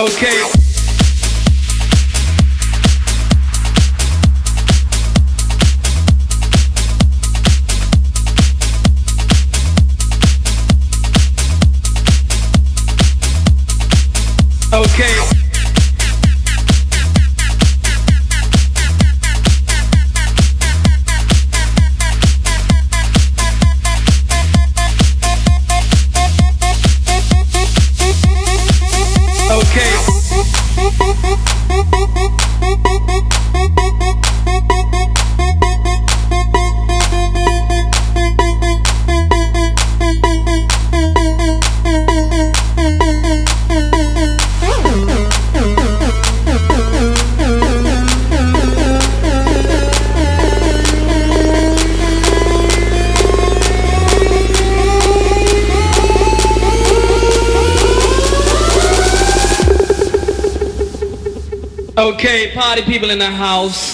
Okay. Okay. Okay, party people in the house.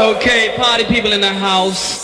Okay, party people in the house.